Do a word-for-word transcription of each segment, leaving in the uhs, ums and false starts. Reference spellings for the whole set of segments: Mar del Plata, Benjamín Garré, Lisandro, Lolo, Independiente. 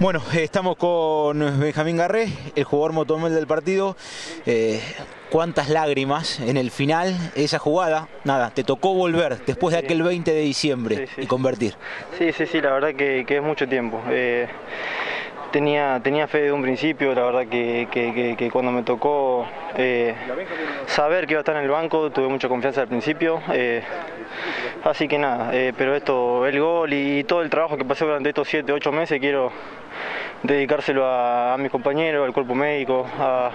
Bueno, estamos con Benjamín Garré, el jugador motomel del partido. Eh, ¿Cuántas lágrimas en el final esa jugada? Nada, te tocó volver después de aquel veinte de diciembre sí, sí. y convertir. Sí, sí, sí, la verdad que, que es mucho tiempo. Eh, tenía, tenía fe de un principio, la verdad que, que, que, que cuando me tocó eh, saber que iba a estar en el banco, tuve mucha confianza al principio. Eh, Así que nada, eh, pero esto, el gol y, y todo el trabajo que pasé durante estos siete, ocho meses, quiero dedicárselo a, a mis compañeros, al cuerpo médico, a,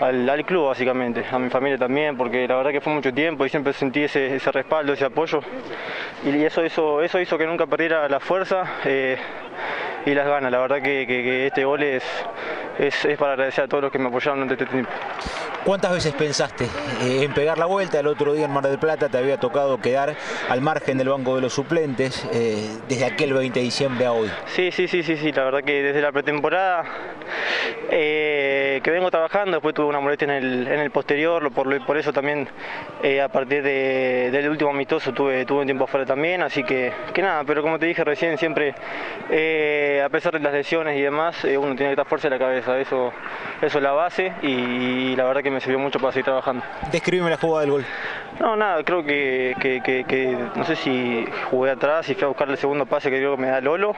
al, al club básicamente, a mi familia también, porque la verdad que fue mucho tiempo y siempre sentí ese, ese respaldo, ese apoyo. Y eso, eso, eso hizo que nunca perdiera la fuerza eh, y las ganas. La verdad que, que, que este gol es, es, es para agradecer a todos los que me apoyaron durante este tiempo. ¿Cuántas veces pensaste en pegar la vuelta? El otro día en Mar del Plata te había tocado quedar al margen del banco de los suplentes eh, desde aquel veinte de diciembre a hoy. Sí, sí, sí, sí, sí. La verdad que desde la pretemporada eh, que vengo trabajando, después tuve una molestia en el, en el posterior, por, por eso también eh, a partir de, del último amistoso tuve, tuve un tiempo afuera también, así que, que nada, pero como te dije recién, siempre eh, a pesar de las lesiones y demás, eh, uno tiene que estar fuerte en la cabeza, eso, eso es la base y, y la verdad que me me sirvió mucho para seguir trabajando. Describime la jugada del gol. No, nada, creo que, que, que, que no sé si jugué atrás y fui a buscar el segundo pase que creo que me da Lolo.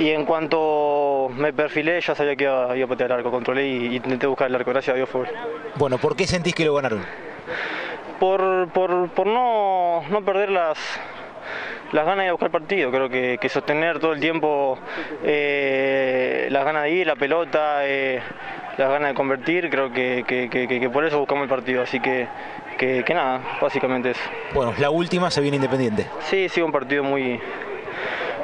Y en cuanto me perfilé, ya sabía que iba, iba a patear el arco, controlé y intenté buscar el arco, gracias a Dios fue. Bueno, ¿por qué sentís que lo ganaron? Por, por, por no, no perder las... las ganas de buscar partido, creo que, que sostener todo el tiempo eh, las ganas de ir, la pelota, eh, las ganas de convertir, creo que, que, que, que por eso buscamos el partido, así que, que, que nada, básicamente eso. Bueno, la última se viene Independiente. Sí, sí, un partido muy,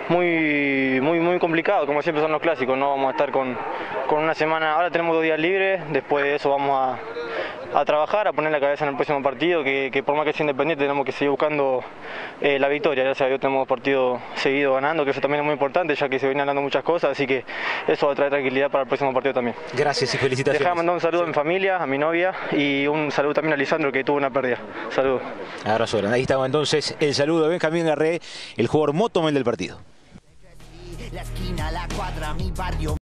muy, muy, muy complicado, como siempre son los clásicos, no vamos a estar con, con una semana, ahora tenemos dos días libres, después de eso vamos a... a trabajar, a poner la cabeza en el próximo partido, que, que por más que sea Independiente tenemos que seguir buscando eh, la victoria, gracias a Dios tenemos partidos seguidos ganando, que eso también es muy importante, ya que se vienen hablando muchas cosas, así que eso va a traer tranquilidad para el próximo partido también. Gracias y felicitaciones. Dejá de mandar un saludo sí. a mi familia, a mi novia, y un saludo también a Lisandro, que tuvo una pérdida. Saludos. Abrazo grande. Ahí estaba entonces el saludo de Benjamín Garré, el jugador motomel del partido. La esquina, la cuadra, mi barrio.